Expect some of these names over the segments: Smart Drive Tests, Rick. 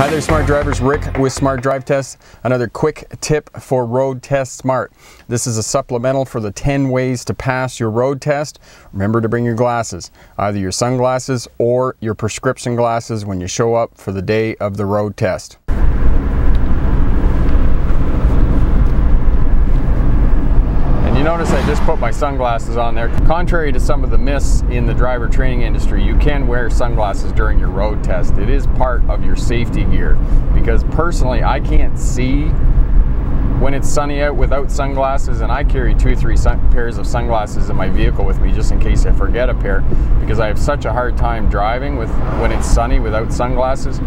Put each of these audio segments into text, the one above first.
Hi there, Smart Drivers. Rick with Smart Drive Tests. Another quick tip for Road Test Smart. This is a supplemental for the 10 ways to pass your road test. Remember to bring your glasses, either your sunglasses or your prescription glasses when you show up for the day of the road test. You notice I just put my sunglasses on there. Contrary to some of the myths in the driver training industry, you can wear sunglasses during your road test. It is part of your safety gear, because personally I can't see when it's sunny out without sunglasses, and I carry 2 or 3 pairs of sunglasses in my vehicle with me just in case I forget a pair, because I have such a hard time driving when it's sunny without sunglasses.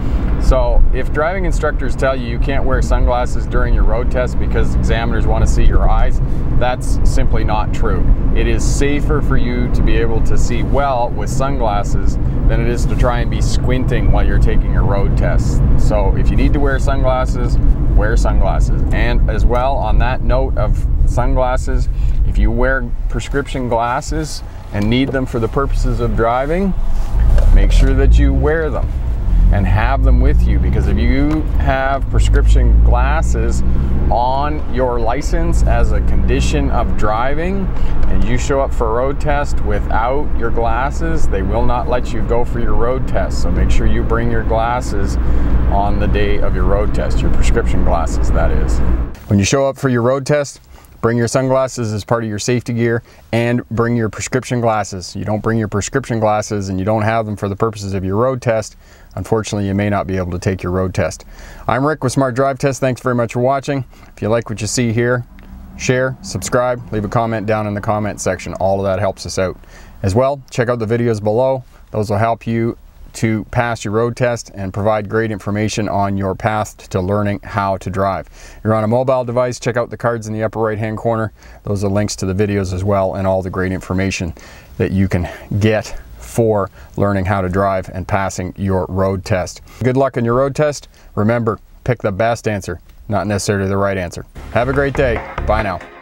So if driving instructors tell you you can't wear sunglasses during your road test because examiners want to see your eyes, that's simply not true. It is safer for you to be able to see well with sunglasses than it is to try and be squinting while you're taking your road test. So if you need to wear sunglasses, wear sunglasses. And as well, on that note of sunglasses, if you wear prescription glasses and need them for the purposes of driving, make sure that you wear them and have them with you, because if you have prescription glasses on your license as a condition of driving and you show up for a road test without your glasses, they will not let you go for your road test. So make sure you bring your glasses on the day of your road test, your prescription glasses, that is. When you show up for your road test, bring your sunglasses as part of your safety gear, and bring your prescription glasses. You don't bring your prescription glasses and you don't have them for the purposes of your road test, unfortunately you may not be able to take your road test. I'm Rick with Smart Drive Tests. Thanks very much for watching. If you like what you see here, share, subscribe, leave a comment down in the comment section. All of that helps us out. As well, check out the videos below. Those will help you to pass your road test and provide great information on your path to learning how to drive. If you're on a mobile device, check out the cards in the upper right hand corner. Those are links to the videos as well, and all the great information that you can get for learning how to drive and passing your road test. Good luck on your road test. Remember, pick the best answer, not necessarily the right answer. Have a great day. Bye now.